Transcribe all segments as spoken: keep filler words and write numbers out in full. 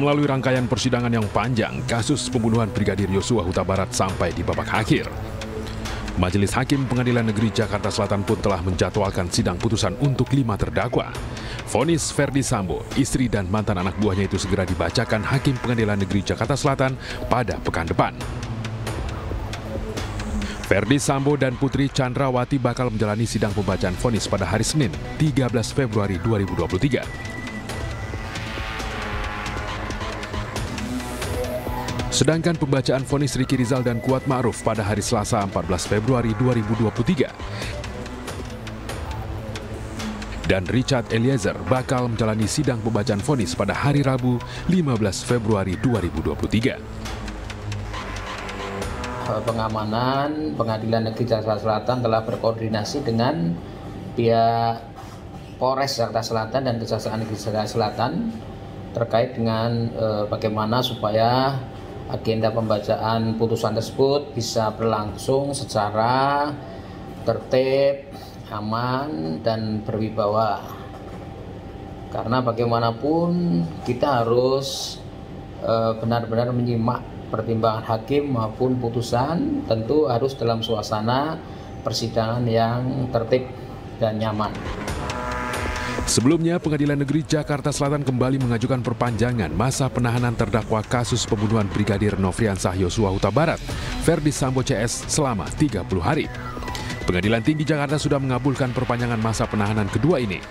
melalui rangkaian persidangan yang panjang kasus pembunuhan Brigadir Yosua Hutabarat sampai di babak akhir. Majelis Hakim Pengadilan Negeri Jakarta Selatan pun telah menjadwalkan sidang putusan untuk lima terdakwa. Vonis Ferdy Sambo, istri dan mantan anak buahnya itu segera dibacakan Hakim Pengadilan Negeri Jakarta Selatan pada pekan depan. Ferdy Sambo dan Putri Candrawathi bakal menjalani sidang pembacaan vonis pada hari Senin, tiga belas Februari dua ribu dua puluh tiga. Sedangkan pembacaan vonis Ricky Rizal dan Kuat Ma'ruf pada hari Selasa empat belas Februari dua ribu dua puluh tiga. Dan Richard Eliezer bakal menjalani sidang pembacaan vonis pada hari Rabu lima belas Februari dua ribu dua puluh tiga. Pengamanan Pengadilan Negeri Jakarta Selatan telah berkoordinasi dengan pihak Polres Jakarta Selatan dan Kejaksaan Negeri Jakarta Selatan terkait dengan eh, bagaimana supaya agenda pembacaan putusan tersebut bisa berlangsung secara tertib, aman, dan berwibawa. Karena bagaimanapun kita harus benar-benar menyimak pertimbangan hakim maupun putusan, tentu harus dalam suasana persidangan yang tertib dan nyaman. Sebelumnya, Pengadilan Negeri Jakarta Selatan kembali mengajukan perpanjangan masa penahanan terdakwa kasus pembunuhan Brigadir Nofriansah Yosua Hutabarat, Ferdy Sambo C S selama tiga puluh hari. Pengadilan Tinggi Jakarta sudah mengabulkan perpanjangan masa penahanan kedua ini.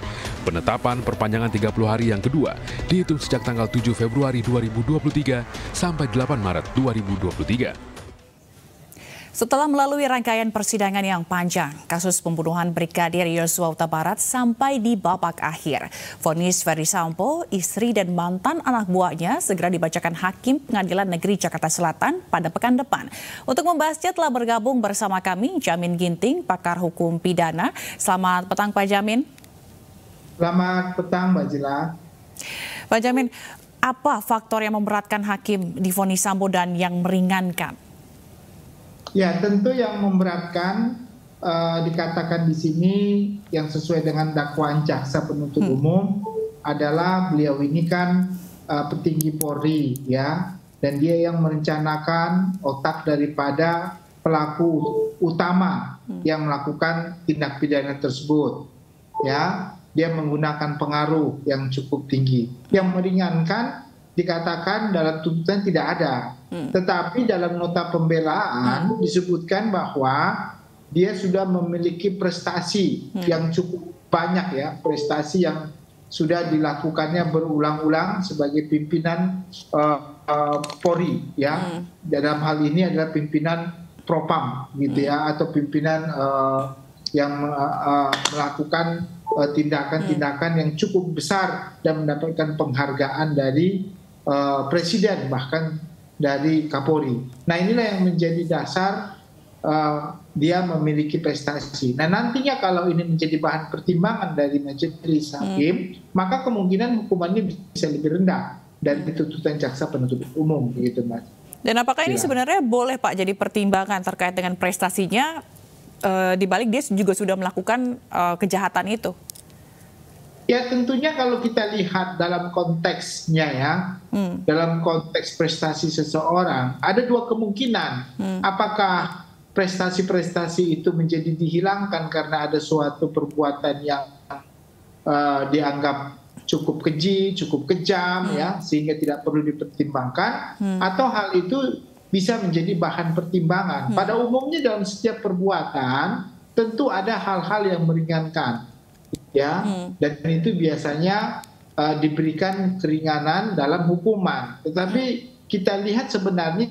Penetapan perpanjangan tiga puluh hari yang kedua dihitung sejak tanggal tujuh Februari dua ribu dua puluh tiga sampai delapan Maret dua ribu dua puluh tiga. Setelah melalui rangkaian persidangan yang panjang, kasus pembunuhan Brigadir Yosua Hutabarat sampai di babak akhir. Vonis Ferdy Sambo, istri dan mantan anak buahnya segera dibacakan Hakim Pengadilan Negeri Jakarta Selatan pada pekan depan. Untuk membahasnya telah bergabung bersama kami Jamin Ginting, pakar hukum pidana. Selamat petang Pak Jamin. Selamat petang Mbak Jila. Pak Jamin, apa faktor yang memberatkan hakim di vonis Sambo dan yang meringankan? Ya, tentu yang memberatkan uh, dikatakan di sini yang sesuai dengan dakwaan jaksa penuntut hmm. umum adalah beliau ini kan uh, petinggi Polri ya, dan dia yang merencanakan otak daripada pelaku utama hmm. yang melakukan tindak pidana tersebut ya. Dia menggunakan pengaruh yang cukup tinggi. Yang meringankan dikatakan dalam tuntutan tidak ada, hmm. tetapi dalam nota pembelaan hmm. disebutkan bahwa dia sudah memiliki prestasi hmm. yang cukup banyak ya, prestasi yang sudah dilakukannya berulang-ulang sebagai pimpinan uh, uh, Polri ya, hmm. dalam hal ini adalah pimpinan Propam gitu ya, atau pimpinan uh, yang uh, uh, melakukan tindakan-tindakan uh, yang cukup besar dan mendapatkan penghargaan dari Uh, Presiden, bahkan dari Kapolri. Nah, inilah yang menjadi dasar uh, dia memiliki prestasi. Nah, nantinya kalau ini menjadi bahan pertimbangan dari majelis hakim, hmm. maka kemungkinan hukumannya bisa lebih rendah dari tuntutan jaksa penuntut umum, begitu Mas. Dan apakah ini ya. Sebenarnya boleh Pak jadi pertimbangan terkait dengan prestasinya uh, dibalik dia juga sudah melakukan uh, kejahatan itu? Ya tentunya kalau kita lihat dalam konteksnya ya, hmm. dalam konteks prestasi seseorang, ada dua kemungkinan. Hmm. Apakah prestasi-prestasi itu menjadi dihilangkan karena ada suatu perbuatan yang uh, dianggap cukup keji, cukup kejam, hmm. ya, sehingga tidak perlu dipertimbangkan, hmm. atau hal itu bisa menjadi bahan pertimbangan. Hmm. Pada umumnya dalam setiap perbuatan, tentu ada hal-hal yang meringankan. Ya, hmm. dan itu biasanya uh, diberikan keringanan dalam hukuman. Tetapi kita lihat sebenarnya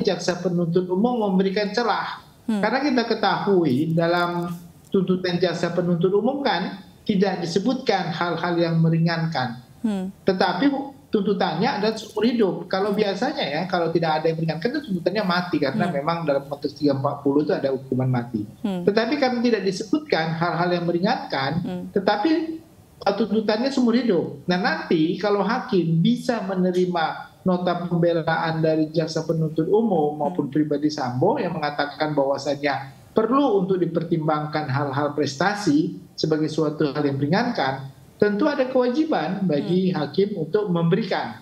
jaksa penuntut umum memberikan celah, hmm. karena kita ketahui dalam tuntutan jaksa penuntut umum kan tidak disebutkan hal-hal yang meringankan, hmm. tetapi tuntutannya ada seumur hidup. Kalau biasanya ya, kalau tidak ada yang meringankan itu tuntutannya mati, karena hmm. memang dalam konteks tiga ratus empat puluh itu ada hukuman mati. Hmm. Tetapi karena tidak disebutkan hal-hal yang meringankan, hmm. tetapi tuntutannya seumur hidup. Nah nanti kalau hakim bisa menerima nota pembelaan dari jaksa penuntut umum maupun pribadi Sambo yang mengatakan bahwasannya perlu untuk dipertimbangkan hal-hal prestasi sebagai suatu hal yang meringankan, tentu ada kewajiban bagi hmm. hakim untuk memberikan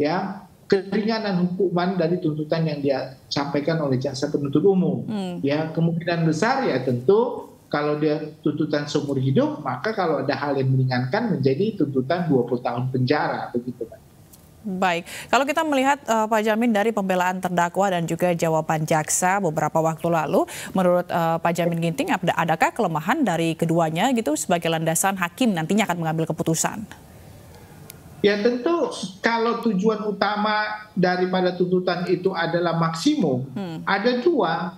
ya keringanan hukuman dari tuntutan yang dia sampaikan oleh jaksa penuntut umum. Hmm. Ya, kemungkinan besar ya tentu kalau dia tuntutan seumur hidup, maka kalau ada hal yang meringankan menjadi tuntutan dua puluh tahun penjara begitu, Pak. Baik, kalau kita melihat uh, Pak Jamin dari pembelaan terdakwa dan juga jawaban jaksa beberapa waktu lalu, menurut uh, Pak Jamin Ginting, adakah kelemahan dari keduanya gitu sebagai landasan hakim nantinya akan mengambil keputusan? Ya tentu kalau tujuan utama daripada tuntutan itu adalah maksimum, hmm. ada dua.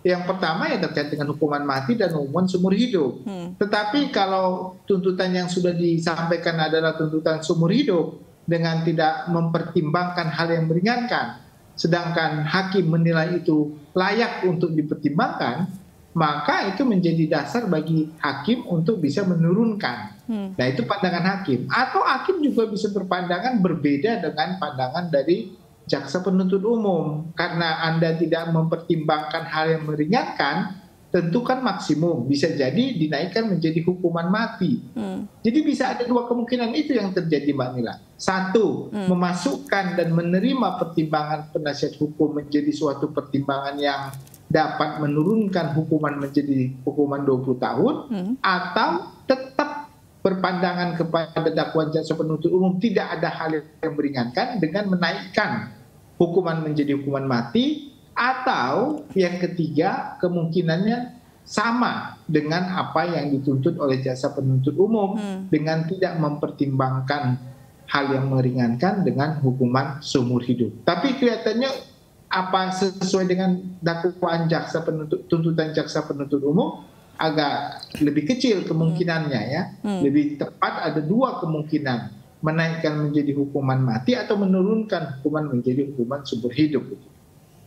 Yang pertama ya terkait dengan hukuman mati dan hukuman seumur hidup. Hmm. Tetapi kalau tuntutan yang sudah disampaikan adalah tuntutan seumur hidup dengan tidak mempertimbangkan hal yang meringankan, sedangkan hakim menilai itu layak untuk dipertimbangkan, maka itu menjadi dasar bagi hakim untuk bisa menurunkan. Hmm. Nah itu pandangan hakim. Atau hakim juga bisa berpandangan berbeda dengan pandangan dari jaksa penuntut umum, karena Anda tidak mempertimbangkan hal yang meringankan, tentu kan maksimum bisa jadi dinaikkan menjadi hukuman mati. Hmm. Jadi bisa ada dua kemungkinan itu yang terjadi, Mbak Nila. Satu, hmm. memasukkan dan menerima pertimbangan penasihat hukum menjadi suatu pertimbangan yang dapat menurunkan hukuman menjadi hukuman dua puluh tahun, hmm. atau tetap berpandangan kepada dakwaan jaksa penuntut umum tidak ada hal yang meringankan dengan menaikkan hukuman menjadi hukuman mati, atau yang ketiga kemungkinannya sama dengan apa yang dituntut oleh jaksa penuntut umum hmm. dengan tidak mempertimbangkan hal yang meringankan dengan hukuman seumur hidup. Tapi kelihatannya apa sesuai dengan dakwaan jaksa penuntut tuntutan jaksa penuntut umum agak lebih kecil kemungkinannya ya. Hmm. Lebih tepat ada dua kemungkinan, menaikkan menjadi hukuman mati atau menurunkan hukuman menjadi hukuman seumur hidup.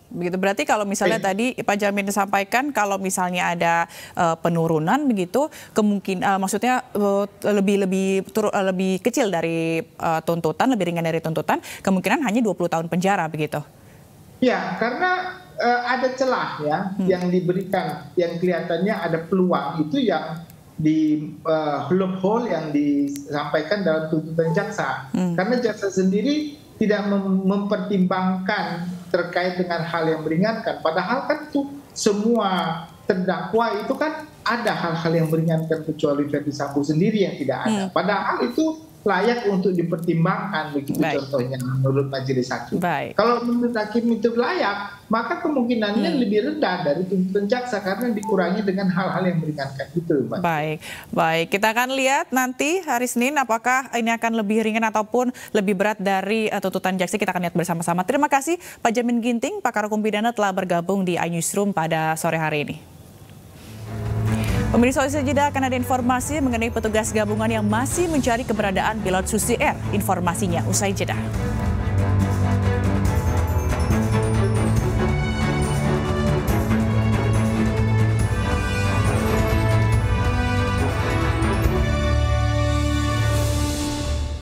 Begitu, berarti kalau misalnya eh. tadi Pak Jamin sampaikan kalau misalnya ada uh, penurunan begitu, kemungkinan uh, maksudnya uh, lebih lebih tur, uh, lebih kecil dari uh, tuntutan, lebih ringan dari tuntutan, kemungkinan hanya dua puluh tahun penjara begitu. Ya, karena Uh, ada celah ya hmm. yang diberikan, yang kelihatannya ada peluang itu yang di uh, loophole yang disampaikan dalam tuntutan jaksa. Hmm. Karena jaksa sendiri tidak mem mempertimbangkan terkait dengan hal yang meringankan. Padahal kan tuh semua terdakwa itu kan ada hal-hal yang meringankan kecuali Ferdy Sambo sendiri yang tidak ada. Hmm. Padahal itu layak untuk dipertimbangkan begitu. Baik. Contohnya menurut majelis hakim. Baik. Kalau menurut hakim itu layak, maka kemungkinannya hmm. lebih rendah dari tuntutan jaksa karena dikurangi dengan hal-hal yang meringankan itu. Mbak. Baik, baik. Kita akan lihat nanti hari Senin apakah ini akan lebih ringan ataupun lebih berat dari uh, tuntutan jaksa. Kita akan lihat bersama-sama. Terima kasih Pak Jamin Ginting, pakar hukum pidana telah bergabung di iNewsroom pada sore hari ini. Pemirsa, usai jeda akan ada informasi mengenai petugas gabungan yang masih mencari keberadaan pilot Susi Air. Informasinya usai jeda.